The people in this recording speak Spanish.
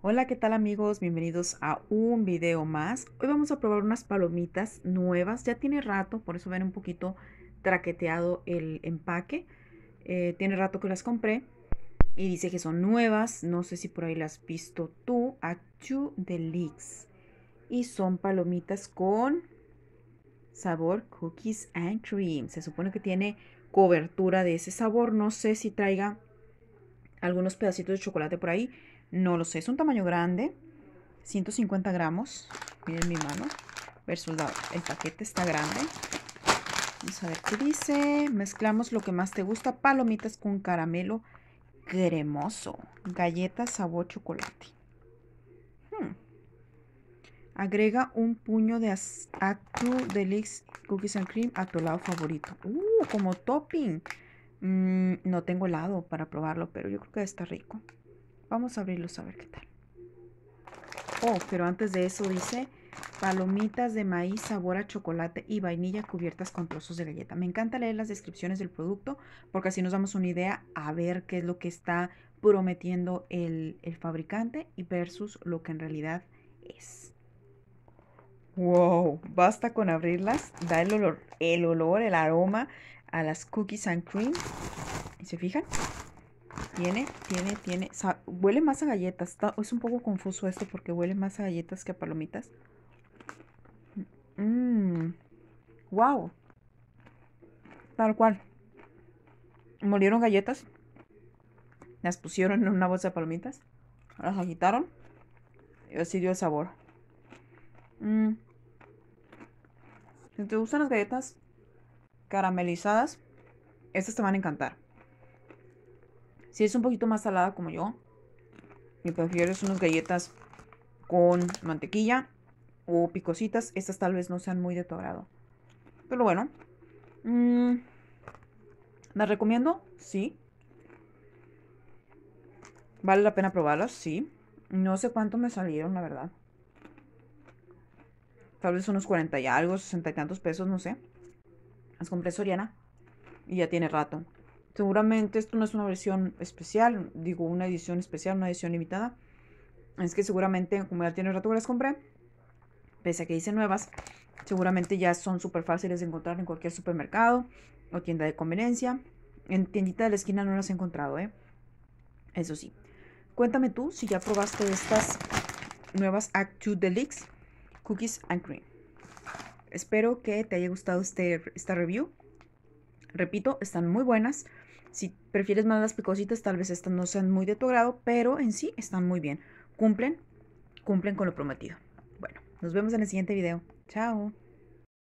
Hola, ¿qué tal amigos? Bienvenidos a un video más. Hoy vamos a probar unas palomitas nuevas. Ya tiene rato, por eso ven un poquito traqueteado el empaque. Tiene rato que las compré y dice que son nuevas. No sé si por ahí las has visto tú. Act II Delix. Y son palomitas con sabor cookies and cream. Se supone que tiene cobertura de ese sabor. No sé si traiga algunos pedacitos de chocolate por ahí. No lo sé, es un tamaño grande, 150 gramos, miren mi mano, versus el paquete está grande. Vamos a ver qué dice. Mezclamos lo que más te gusta, palomitas con caramelo cremoso, galletas sabor chocolate. Agrega un puño de Act II Delix Cookies and Cream a tu helado favorito. Como topping. No tengo helado para probarlo, pero yo creo que está rico. Vamos a abrirlos a ver qué tal. Pero antes de eso dice palomitas de maíz sabor a chocolate y vainilla cubiertas con trozos de galleta. Me encanta leer las descripciones del producto porque así nos damos una idea a ver qué es lo que está prometiendo el fabricante y versus lo que en realidad es. ¡Wow! Basta con abrirlas. Da el olor, el aroma a las cookies and cream. ¿Y se fijan? Tiene. Huele más a galletas. Es un poco confuso esto porque huele más a galletas que a palomitas. ¡Wow! Tal cual. Molieron galletas. Las pusieron en una bolsa de palomitas. Las agitaron. Y así dio el sabor. Si te gustan las galletas caramelizadas, estas te van a encantar. Si es un poquito más salada como yo, me prefiero unas galletas con mantequilla o picositas. Estas tal vez no sean muy de tu agrado. Pero bueno, ¿las recomiendo? Sí. ¿Vale la pena probarlas? Sí. No sé cuánto me salieron, la verdad. Tal vez unos 40 y algo, 60 y tantos pesos, no sé. Las compré Soriana y ya tiene rato. Seguramente esto no es una versión especial, digo una edición especial, una edición limitada. Es que seguramente, como ya tiene rato que las compré, pese a que dicen nuevas, seguramente ya son súper fáciles de encontrar en cualquier supermercado o tienda de conveniencia. En tiendita de la esquina no las he encontrado, ¿eh? Eso sí. Cuéntame tú si ya probaste estas nuevas Act II Delix Cookies and Cream. Espero que te haya gustado esta review. Repito, están muy buenas. Si prefieres más las picositas, tal vez estas no sean muy de tu agrado, pero en sí están muy bien. Cumplen con lo prometido. Bueno, nos vemos en el siguiente video. Chao.